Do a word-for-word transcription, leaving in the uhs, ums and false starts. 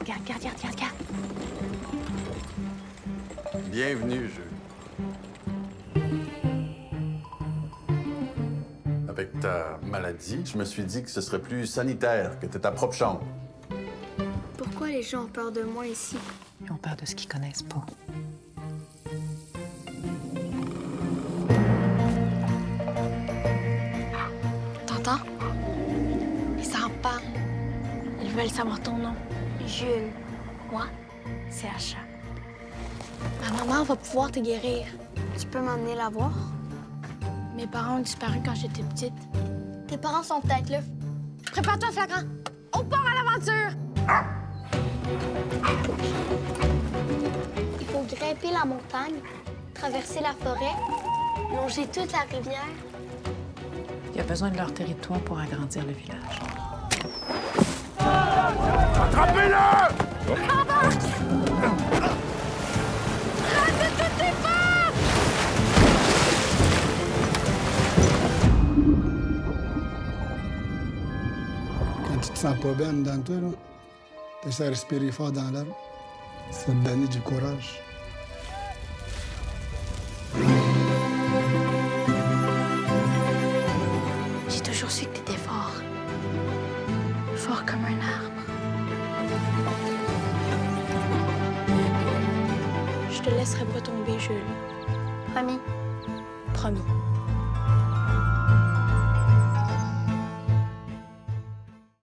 Regarde, regarde, regarde, regarde. Bienvenue, jeu. Avec ta maladie, je me suis dit que ce serait plus sanitaire que t'aies ta propre chambre. Pourquoi les gens ont peur de moi ici? Ils ont peur de ce qu'ils connaissent pas. T'entends? Ils s'en parlent. Ils veulent savoir ton nom. Jules. Moi, c'est Acha. Ma maman va pouvoir te guérir. Tu peux m'emmener la voir? Mes parents ont disparu quand j'étais petite. Tes parents sont peut-être là. Prépare-toi, Flagrant. On part à l'aventure! Ah! Il faut grimper la montagne, traverser la forêt, longer toute la rivière. Il y a besoin de leur territoire pour agrandir le village. Attrapez-le! Embarque! Quand tu te sens pas bien dans toi, là, tu essaies de respirer fort dans l'air. Ça te donne du courage. J'ai toujours su que tu étais fort. Fort comme un arbre. Je te laisserai pas tomber, Jules. Promis. Promis.